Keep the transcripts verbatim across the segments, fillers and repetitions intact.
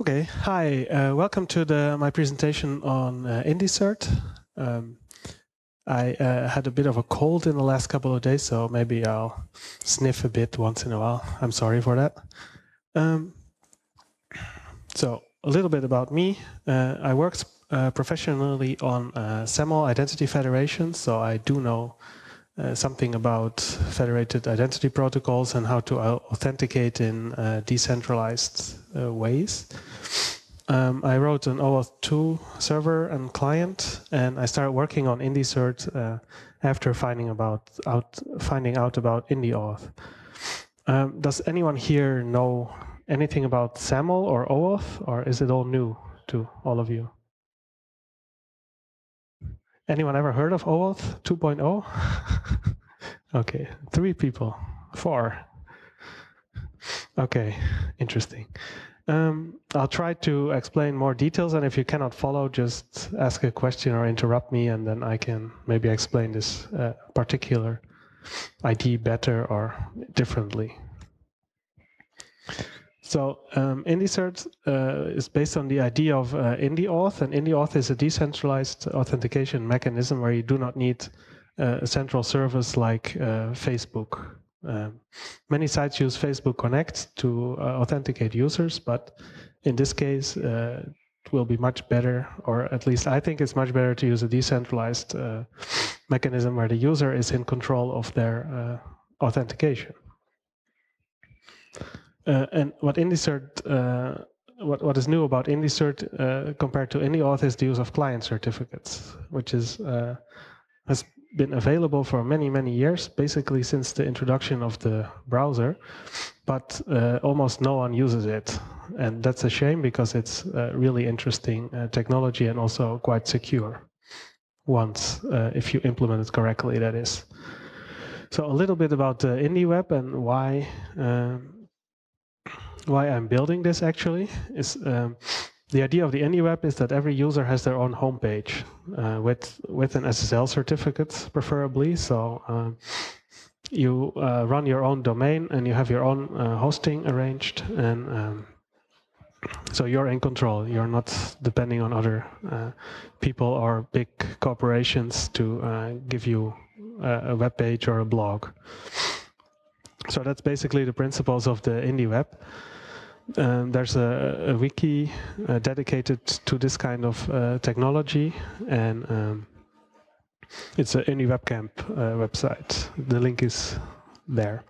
Okay, hi. Uh, welcome to the, my presentation on uh, IndieCert. Um, I uh, had a bit of a cold in the last couple of days, so maybe I'll sniff a bit once in a while. I'm sorry for that. Um, so a little bit about me. Uh, I worked uh, professionally on uh, S A M L identity federations, so I do know uh, something about federated identity protocols and how to authenticate in uh, decentralized uh, ways. Um, I wrote an OAuth two server and client, and I started working on IndieCert uh, after finding about out finding out about IndieAuth. Um, does anyone here know anything about S A M L or OAuth, or is it all new to all of you? Anyone ever heard of OAuth two point oh? Okay, three people, four. Okay, interesting. Um, I'll try to explain more details, and if you cannot follow, just ask a question or interrupt me, and then I can maybe explain this uh, particular I D better or differently. So um, IndieCert uh, is based on the idea of uh, IndieAuth, and IndieAuth is a decentralized authentication mechanism where you do not need uh, a central service like uh, Facebook. Um, many sites use Facebook Connect to uh, authenticate users, but in this case, uh, it will be much better, or at least I think it's much better to use a decentralized uh, mechanism where the user is in control of their uh, authentication. Uh, and what IndieCert, uh, what, what is new about IndieCert uh, compared to IndieAuth is the use of client certificates, which is uh, has been available for many, many years, basically since the introduction of the browser, but uh, almost no one uses it. And that's a shame because it's uh, really interesting uh, technology and also quite secure once, uh, if you implement it correctly, that is. So a little bit about the IndieWeb and why, uh, why I'm building this actually is um, the idea of the IndieWeb is that every user has their own homepage uh, with with an S S L certificate, preferably. So uh, you uh, run your own domain and you have your own uh, hosting arranged, and um, so you're in control. You're not depending on other uh, people or big corporations to uh, give you a, a web page or a blog. So that's basically the principles of the IndieWeb. Um, there's a, a wiki uh, dedicated to this kind of uh, technology, and um, it's an IndieWebCamp uh, website. The link is there.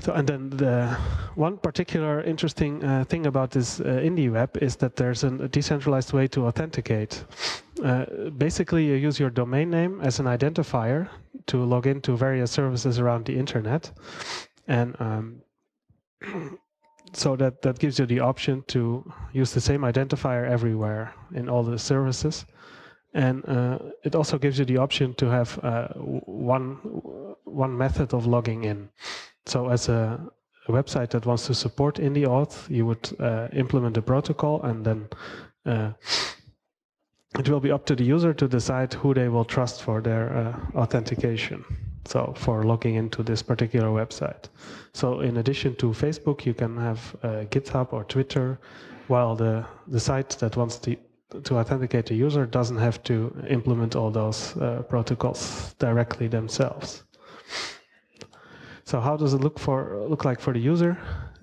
So, and then the one particular interesting uh, thing about this uh, IndieWeb is that there's an, a decentralized way to authenticate. Uh, basically, you use your domain name as an identifier to log into various services around the internet, and um, so that, that gives you the option to use the same identifier everywhere in all the services. And uh, it also gives you the option to have uh, one, one method of logging in. So as a, a website that wants to support IndieAuth, you would uh, implement a protocol, and then uh, it will be up to the user to decide who they will trust for their uh, authentication. So for logging into this particular website. So in addition to Facebook, you can have uh, GitHub or Twitter, while the, the site that wants to, to authenticate the user doesn't have to implement all those uh, protocols directly themselves. So how does it look, for, look like for the user?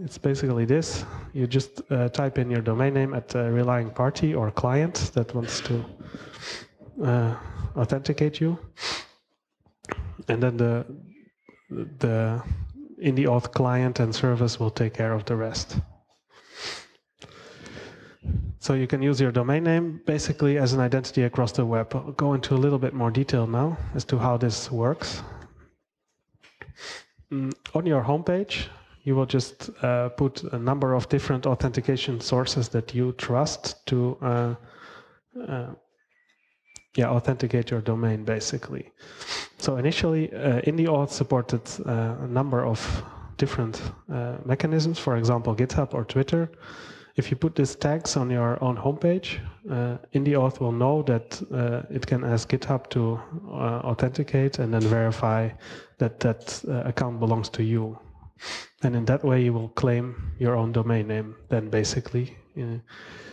It's basically this. You just uh, type in your domain name at the relying party or client that wants to uh, authenticate you. And then the, the IndieAuth client and service will take care of the rest. So you can use your domain name basically as an identity across the web. I'll go into a little bit more detail now as to how this works. Mm, on your homepage, you will just uh, put a number of different authentication sources that you trust to uh, uh, yeah, authenticate your domain basically. So initially, uh, IndieAuth supported uh, a number of different uh, mechanisms, for example, GitHub or Twitter. If you put these tags on your own homepage, uh, IndieAuth will know that uh, it can ask GitHub to uh, authenticate and then verify that that uh, account belongs to you And in that way, you will claim your own domain name then, basically. Uh,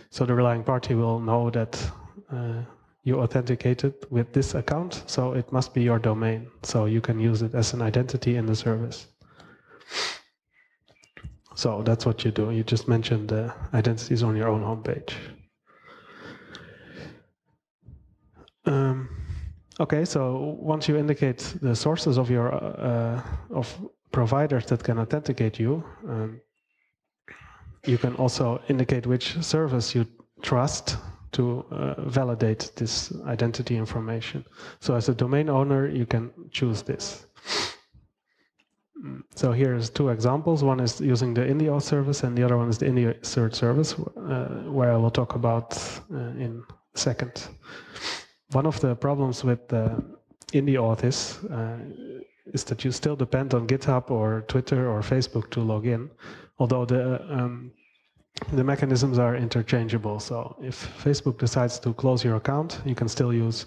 so the relying party will know that uh, you authenticated with this account, so it must be your domain. So you can use it as an identity in the service. So that's what you do. You just mentioned the identities on your own homepage. Um, okay, so once you indicate the sources of your uh, of providers that can authenticate you, um, you can also indicate which service you trust to uh, validate this identity information. So as a domain owner, you can choose this. So here's two examples. One is using the IndieAuth service, and the other one is the IndieCert service, uh, where I will talk about uh, in a second. One of the problems with the IndieAuth is, uh, is that you still depend on GitHub or Twitter or Facebook to log in, although the, um, the mechanisms are interchangeable. So if Facebook decides to close your account, you can still use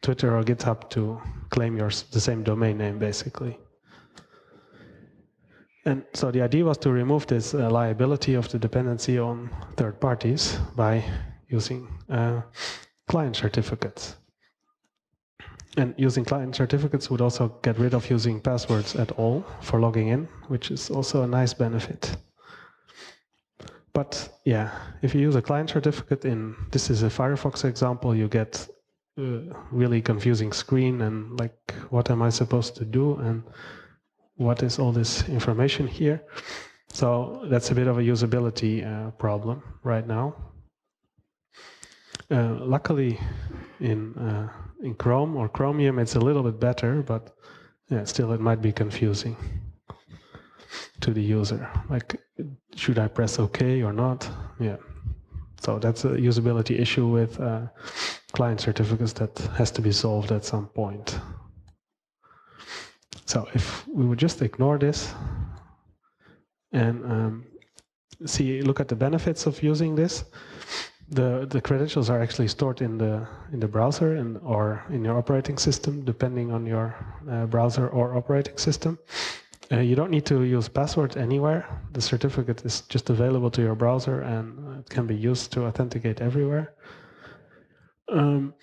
Twitter or GitHub to claim your, the same domain name, basically. And so the idea was to remove this uh, liability of the dependency on third parties by using uh, client certificates. And using client certificates would also get rid of using passwords at all for logging in, which is also a nice benefit. But yeah, if you use a client certificate in, this is a Firefox example, you get a really confusing screen and like, what am I supposed to do? And what is all this information here? So that's a bit of a usability uh, problem right now. Uh, luckily, in uh, in Chrome or Chromium, it's a little bit better, but yeah, still it might be confusing to the user. Like, should I press OK or not? Yeah. So that's a usability issue with uh, client certificates that has to be solved at some point. So if we would just ignore this and um, see, look at the benefits of using this, the the credentials are actually stored in the in the browser and or in your operating system, depending on your uh, browser or operating system. Uh, you don't need to use passwords anywhere. The certificate is just available to your browser, and it can be used to authenticate everywhere. Um,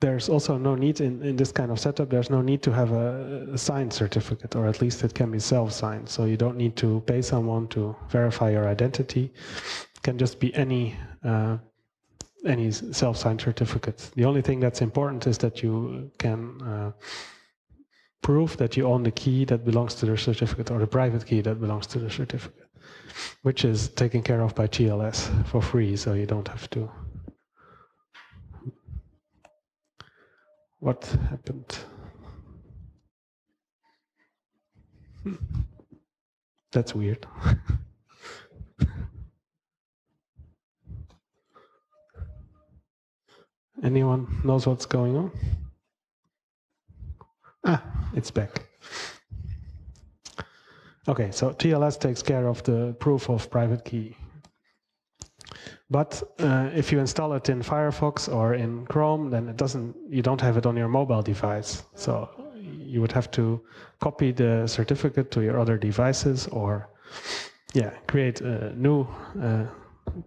There's also no need, in, in this kind of setup, there's no need to have a, a signed certificate, or at least it can be self-signed. So you don't need to pay someone to verify your identity. It can just be any, uh, any self-signed certificate. The only thing that's important is that you can uh, prove that you own the key that belongs to the certificate, or the private key that belongs to the certificate, which is taken care of by T L S for free, so you don't have to. What happened? Hmm. That's weird. Anyone knows what's going on? Ah, it's back. Okay, so T L S takes care of the proof of private key. But uh, if you install it in Firefox or in Chrome, then it doesn't. You don't have it on your mobile device, so you would have to copy the certificate to your other devices, or yeah, create uh, new uh,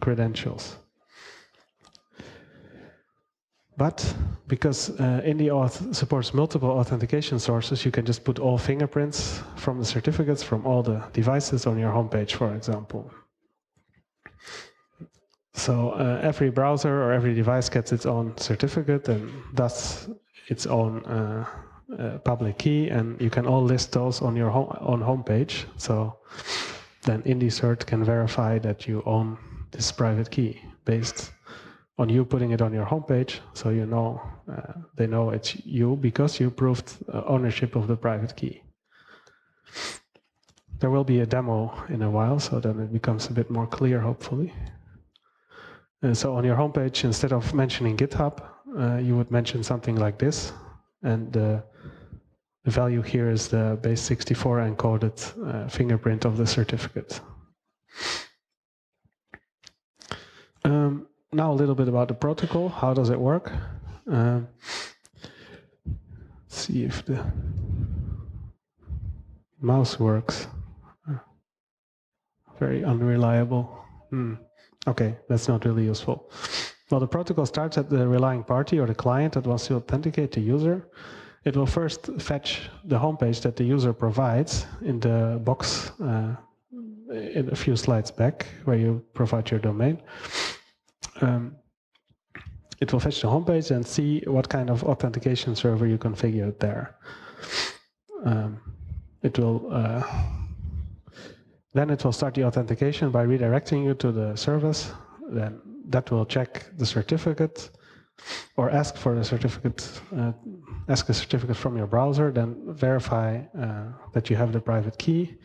credentials. But because uh, IndieAuth supports multiple authentication sources, you can just put all fingerprints from the certificates from all the devices on your homepage, for example. So uh, every browser or every device gets its own certificate and thus its own uh, uh, public key, and you can all list those on your home, own homepage. So then IndieCert can verify that you own this private key based on you putting it on your homepage, so you know uh, they know it's you because you proved ownership of the private key. There will be a demo in a while, so then it becomes a bit more clear, hopefully. Uh, so on your homepage, instead of mentioning GitHub, uh, you would mention something like this. And uh, the value here is the base sixty-four encoded uh, fingerprint of the certificate. Um, now a little bit about the protocol. How does it work? Uh, let's see if the... Mouse works. Very unreliable. Hmm. Okay, that's not really useful. Well, the protocol starts at the relying party or the client that wants to authenticate the user. It will first fetch the homepage that the user provides in the box uh, in a few slides back where you provide your domain. Um, it will fetch the homepage and see what kind of authentication server you configured there. Um, it will uh, then it will start the authentication by redirecting you to the service. Then that will check the certificate or ask for the certificate, uh, ask a certificate from your browser, then verify uh, that you have the private key,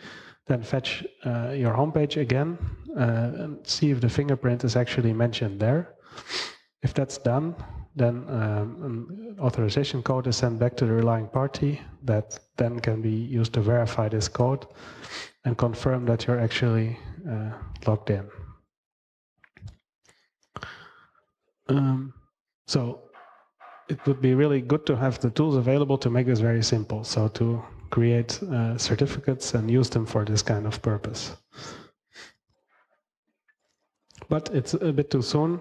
then fetch uh, your homepage again uh, and see if the fingerprint is actually mentioned there. If that's done, then um, an authorization code is sent back to the relying party that then can be used to verify this code and confirm that you're actually uh, logged in. Um, so it would be really good to have the tools available to make this very simple. So to create uh, certificates and use them for this kind of purpose. But it's a bit too soon,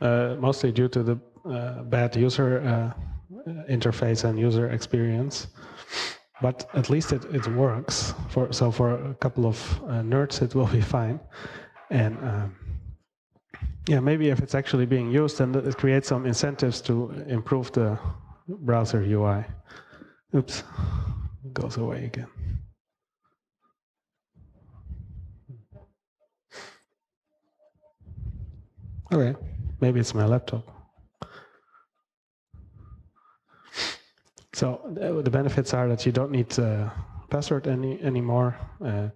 uh, mostly due to the uh, bad user uh, interface and user experience. But at least it, it works. For, so for a couple of uh, nerds, it will be fine. And um, yeah, maybe if it's actually being used, then it creates some incentives to improve the browser U I. Oops, it goes away again. Okay, maybe it's my laptop. So the benefits are that you don't need a password any anymore. Uh,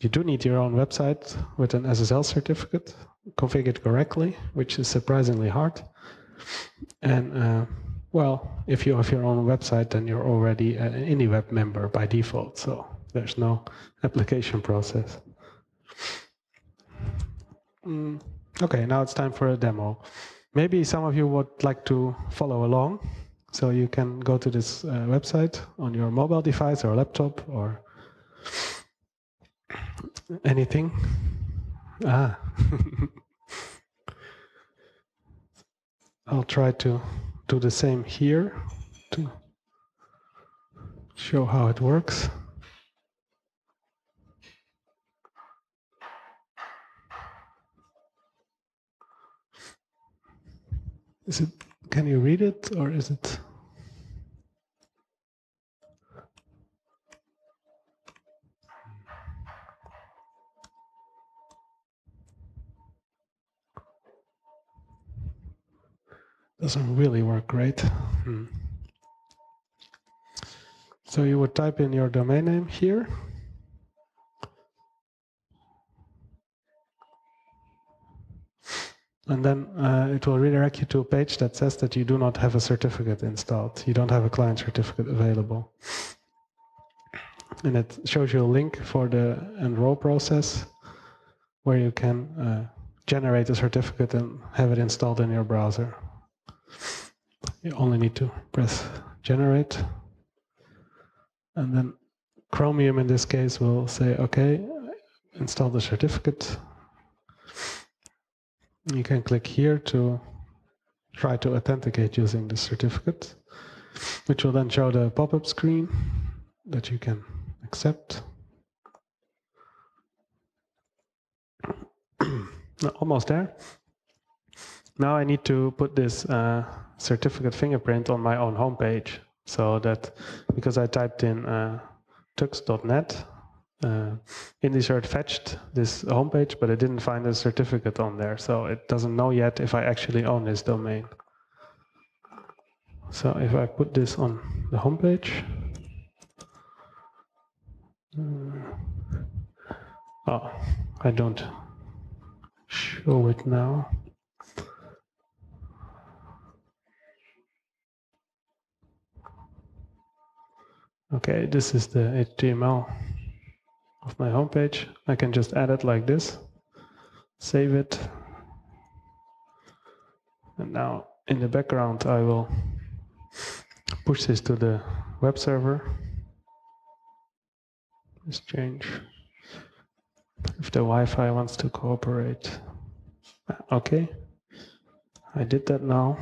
you do need your own website with an S S L certificate configured correctly, which is surprisingly hard. And uh, well, if you have your own website, then you're already an IndieWeb member by default. So there's no application process. Mm. Okay, now it's time for a demo. Maybe some of you would like to follow along. So you can go to this uh, website on your mobile device or laptop or anything. Ah. I'll try to do the same here to show how it works. Is it, can you read it, or is it? Doesn't really work great. Hmm. So you would type in your domain name here. And then uh, it will redirect you to a page that says that you do not have a certificate installed. You don't have a client certificate available. And it shows you a link for the enroll process where you can uh, generate a certificate and have it installed in your browser. You only need to press generate. And then Chromium in this case will say, okay, install the certificate. You can click here to try to authenticate using the certificate, which will then show the pop-up screen that you can accept. Almost there. Now I need to put this uh, certificate fingerprint on my own homepage, so that because I typed in uh, tux dot net, Uh, IndieCert fetched this homepage, but it didn't find a certificate on there, so it doesn't know yet if I actually own this domain. So if I put this on the homepage, uh, oh, I don't show it now. Okay, this is the H T M L of my homepage. I can just add it like this, save it, and now in the background I will push this to the web server. Let's change if the Wi-Fi wants to cooperate. Okay, I did that now.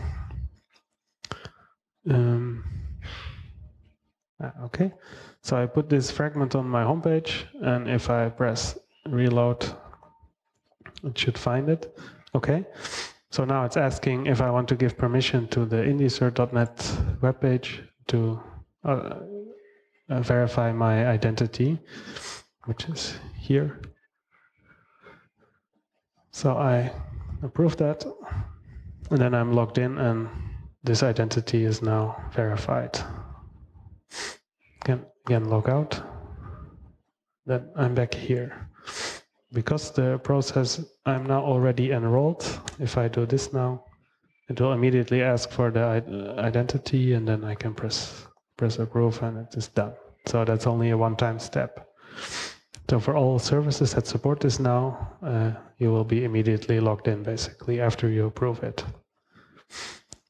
Um, okay, so I put this fragment on my homepage, and if I press reload, it should find it. Okay, so now it's asking if I want to give permission to the IndieCert dot net webpage to uh, uh, verify my identity, which is here. So I approve that, and then I'm logged in, and this identity is now verified. Can again log out. Then I'm back here. Because the process, I'm now already enrolled. If I do this now, it will immediately ask for the identity, and then I can press press approve, and it is done. So that's only a one-time step. So for all services that support this now, uh, you will be immediately logged in, basically, after you approve it.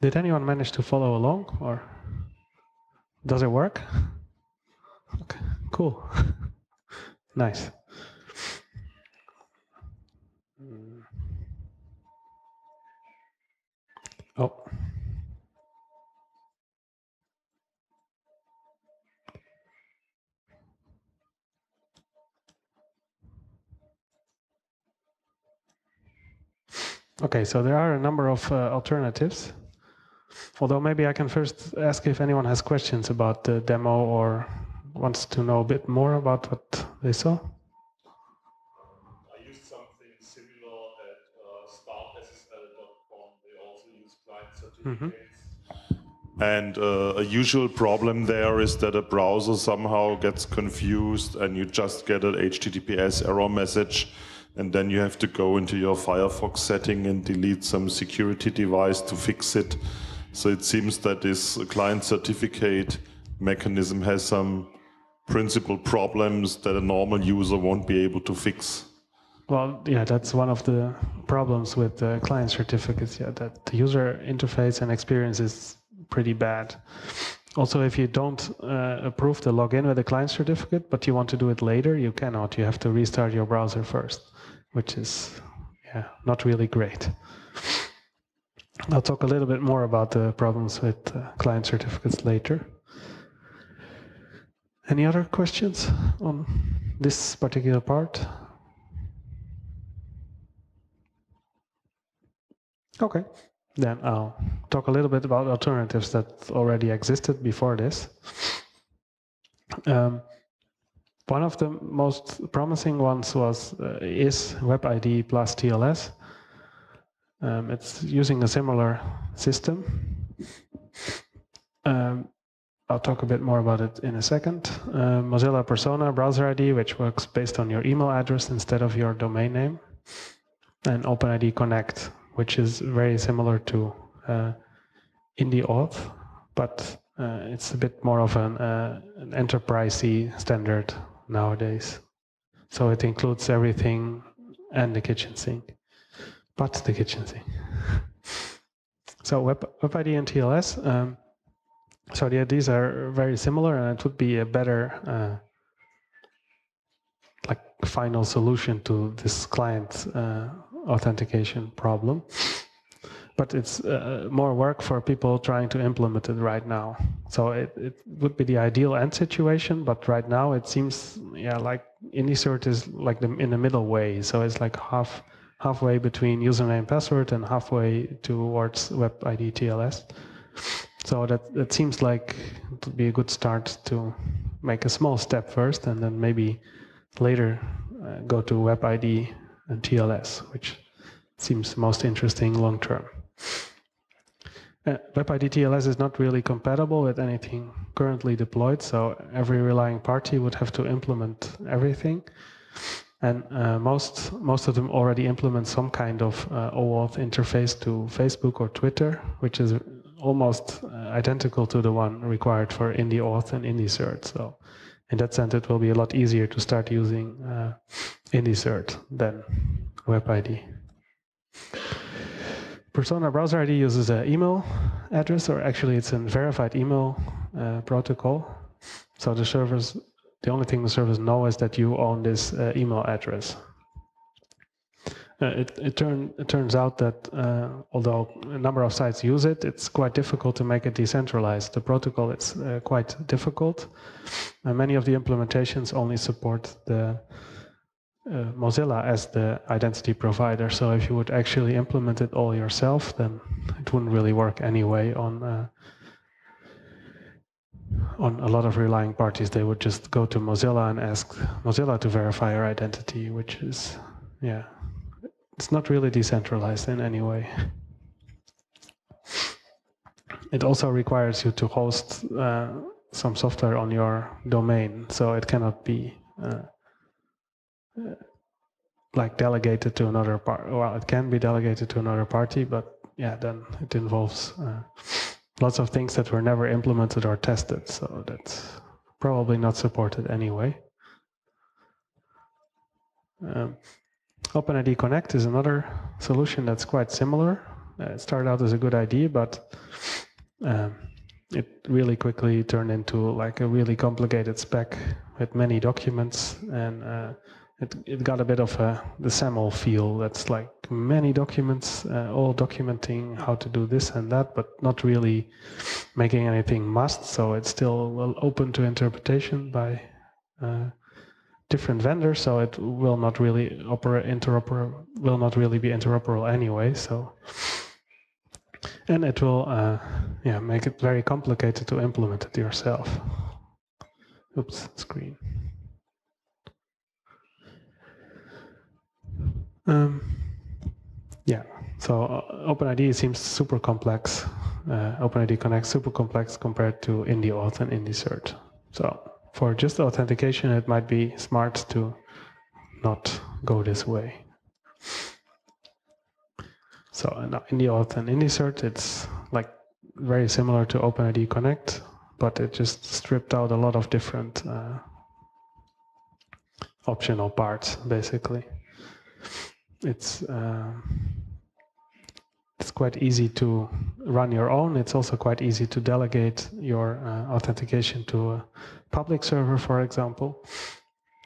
Did anyone manage to follow along, or does it work? Okay, cool. Nice. Oh. Okay, so there are a number of uh, alternatives. Although maybe I can first ask if anyone has questions about the demo or wants to know a bit more about what they saw. I used something similar at uh, start S S L dot com. They also use client certificates. Mm-hmm. And uh, a usual problem there is that a browser somehow gets confused and you just get an H T T P S error message. And then you have to go into your Firefox setting and delete some security device to fix it. So it seems that this client certificate mechanism has some principal problems that a normal user won't be able to fix. Well, yeah, that's one of the problems with the client certificates, yeah, that the user interface and experience is pretty bad. Also, if you don't uh, approve the login with a client certificate, but you want to do it later, you cannot. You have to restart your browser first, which is yeah, not really great. I'll talk a little bit more about the problems with uh, client certificates later. Any other questions on this particular part? Okay. Then I'll talk a little bit about alternatives that already existed before this. Um, one of the most promising ones was uh, is WebID plus T L S. Um, it's using a similar system. Um, I'll talk a bit more about it in a second. Uh, Mozilla Persona BrowserID, which works based on your email address instead of your domain name, and OpenID Connect, which is very similar to uh, IndieAuth, but uh, it's a bit more of an, uh, an enterprise-y standard nowadays. So it includes everything and the kitchen sink, but the kitchen sink. So Web, WebID and T L S, um, so yeah, these are very similar, and it would be a better uh, like final solution to this client uh, authentication problem, but it's uh, more work for people trying to implement it right now. So it, it would be the ideal end situation, but right now it seems yeah like IndieCert is like the, in the middle way. So it's like half halfway between username password and halfway towards WebID T L S. So that that seems like it would be a good start to make a small step first, and then maybe later uh, go to WebID and T L S, which seems most interesting long-term. Uh, WebID T L S is not really compatible with anything currently deployed, so every relying party would have to implement everything. And uh, most, most of them already implement some kind of uh, OAuth interface to Facebook or Twitter, which is almost uh, identical to the one required for IndieAuth and IndieCert. So in that sense, it will be a lot easier to start using uh, IndieCert than WebID. Persona BrowserID uses an email address, or actually it's a verified email uh, protocol. So the servers The only thing the servers know is that you own this uh, email address. Uh, it it, turn, it turns out that uh, although a number of sites use it, it's quite difficult to make it decentralized. The protocol is uh, quite difficult. And many of the implementations only support the uh, Mozilla as the identity provider. So if you would actually implement it all yourself, then it wouldn't really work anyway on uh, on a lot of relying parties. They would just go to Mozilla and ask Mozilla to verify your identity, which is, yeah, it's not really decentralized in any way. It also requires you to host uh, some software on your domain, so it cannot be uh, uh, like delegated to another party. Well, it can be delegated to another party, but yeah, then it involves uh, lots of things that were never implemented or tested, so that's probably not supported anyway. Um, OpenID Connect is another solution that's quite similar. Uh, it started out as a good idea, but um, it really quickly turned into like a really complicated spec with many documents, and uh, it, it got a bit of a, the SAML feel. That's like many documents, uh, all documenting how to do this and that, but not really making anything must, so it's still well open to interpretation by uh, different vendors, so it will not really operate interoperable, will not really be interoperable anyway. So, and it will, uh, yeah, make it very complicated to implement it yourself. Oops, screen. Um, yeah. So uh, OpenID seems super complex. Uh, OpenID Connect super complex compared to IndieAuth and IndieCert. So. For just authentication, it might be smart to not go this way. So now IndieAuth and IndieCert, it's like very similar to OpenID Connect, but it just stripped out a lot of different uh, optional parts, basically. It's, uh, it's quite easy to run your own. It's also quite easy to delegate your uh, authentication to a public server, for example.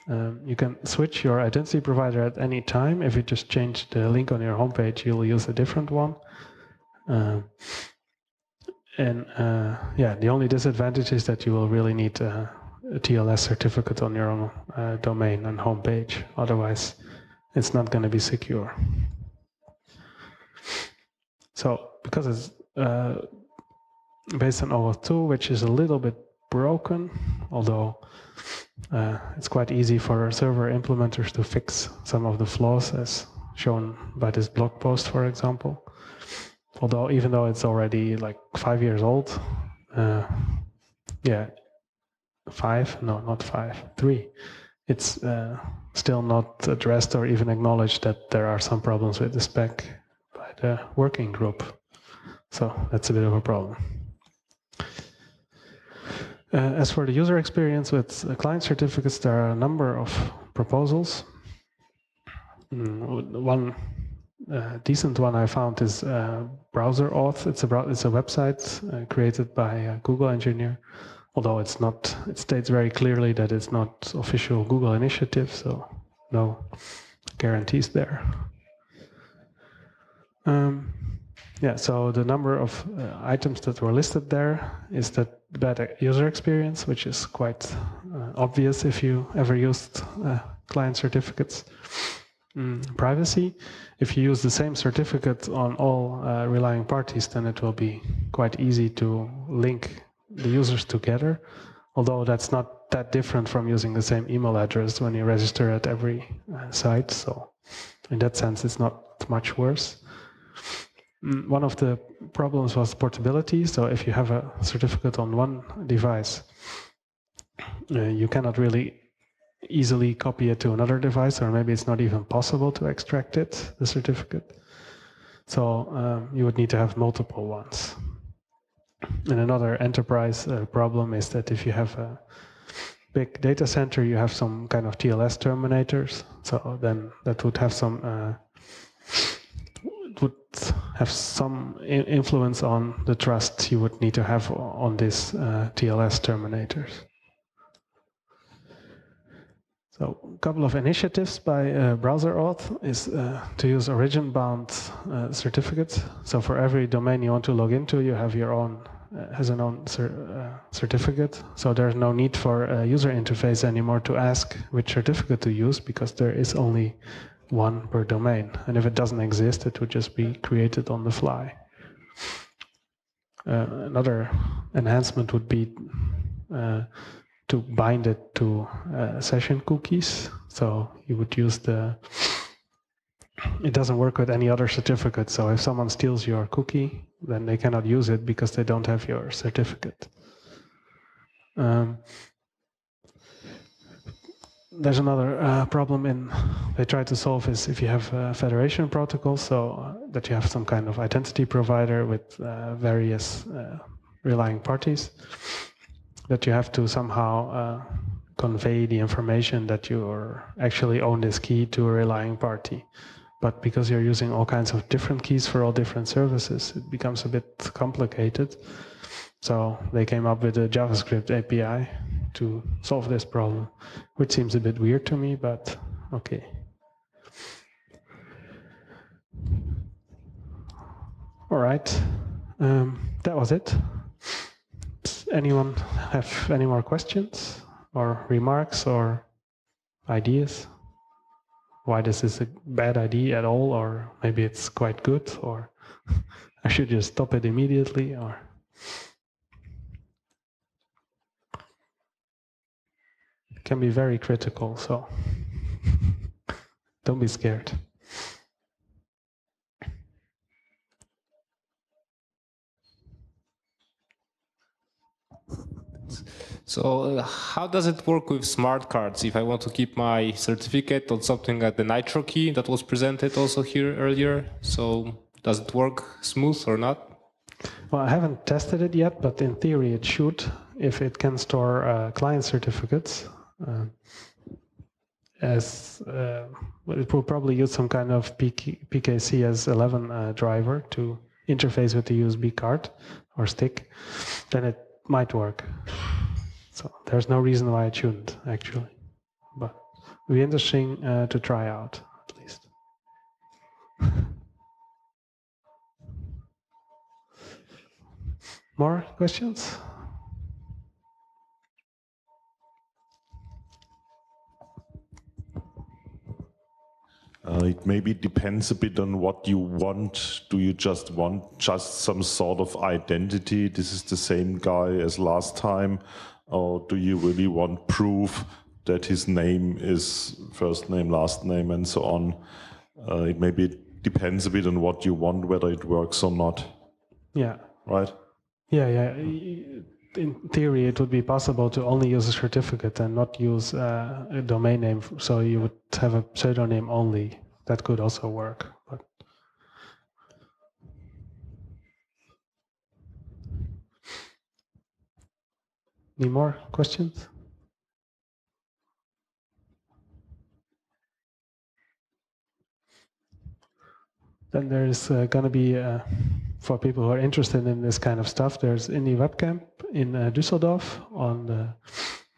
Um, you can switch your identity provider at any time. If you just change the link on your homepage, you'll use a different one. Uh, and uh, yeah, the only disadvantage is that you will really need a, a T L S certificate on your own uh, domain and homepage. Otherwise, it's not going to be secure. So because it's uh, based on OAuth two, which is a little bit broken, although uh, it's quite easy for server implementers to fix some of the flaws as shown by this blog post, for example. Although even though it's already like five years old, uh, yeah, five, no, not five, three, it's uh, still not addressed or even acknowledged that there are some problems with the spec by the working group. So that's a bit of a problem. Uh, as for the user experience with uh, client certificates, there are a number of proposals. Mm, one uh, decent one I found is uh, BrowserAuth. It's a brow it's a website uh, created by a Google engineer, although it's not. It states very clearly that it's not official Google initiative, so no guarantees there. Um, Yeah, so the number of uh, items that were listed there is that bad user experience, which is quite uh, obvious if you ever used uh, client certificates. Mm, privacy, if you use the same certificate on all uh, relying parties, then it will be quite easy to link the users together, although that's not that different from using the same email address when you register at every uh, site. So in that sense, it's not much worse. One of the problems was portability. So if you have a certificate on one device, uh, you cannot really easily copy it to another device, or maybe it's not even possible to extract it, the certificate. So um, you would need to have multiple ones. And another enterprise uh, problem is that if you have a big data center, you have some kind of T L S terminators. So then that would have some... Uh, would have some influence on the trust you would need to have on these uh, T L S terminators. So a couple of initiatives by uh, BrowserAuth is uh, to use origin-bound uh, certificates. So for every domain you want to log into, you have your own, uh, has an own cer uh, certificate. So there's no need for a user interface anymore to ask which certificate to use, because there is only one per domain. And if it doesn't exist, it would just be created on the fly. Uh, another enhancement would be uh, to bind it to uh, session cookies. So you would use the, it doesn't work with any other certificate. So if someone steals your cookie, then they cannot use it because they don't have your certificate. Um, there's another uh, problem in they try to solve is if you have a federation protocol, so that you have some kind of identity provider with uh, various uh, relying parties, that you have to somehow uh, convey the information that you actually own this key to a relying party. But because you're using all kinds of different keys for all different services, it becomes a bit complicated. So they came up with a JavaScript A P I to solve this problem, which seems a bit weird to me, but okay. All right, um, that was it. Anyone have any more questions or remarks or ideas? Why this is a bad idea at all, or maybe it's quite good, or I should just stop it immediately, or? It can be very critical, so don't be scared. So uh, how does it work with smart cards if I want to keep my certificate on something like the Nitro key that was presented also here earlier? So does it work smooth or not? Well, I haven't tested it yet, but in theory it should, if it can store uh, client certificates. Uh, as uh, it will probably use some kind of P K C S eleven uh, driver to interface with the U S B card or stick, then it might work. So there's no reason why it shouldn't, actually. But it would be interesting uh, to try out, at least. More questions? Uh, it maybe depends a bit on what you want. Do you just want just some sort of identity? This is the same guy as last time. Or do you really want proof that his name is first name, last name, and so on? Uh, it maybe depends a bit on what you want, whether it works or not. Yeah. Right? Yeah, yeah. In theory, it would be possible to only use a certificate and not use uh, a domain name, so you would have a pseudonym only. That could also work. But any more questions? Then there's uh, going to be, uh, for people who are interested in this kind of stuff, there's IndieWeb Camp in uh, Düsseldorf on uh,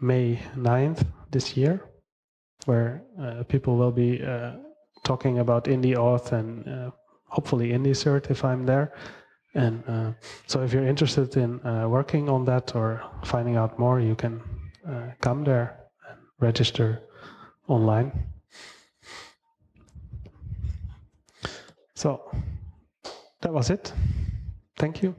May ninth this year, where uh, people will be uh, talking about IndieAuth and uh, hopefully IndieCert if I'm there. And uh, so if you're interested in uh, working on that or finding out more, you can uh, come there and register online. So that was it. Thank you.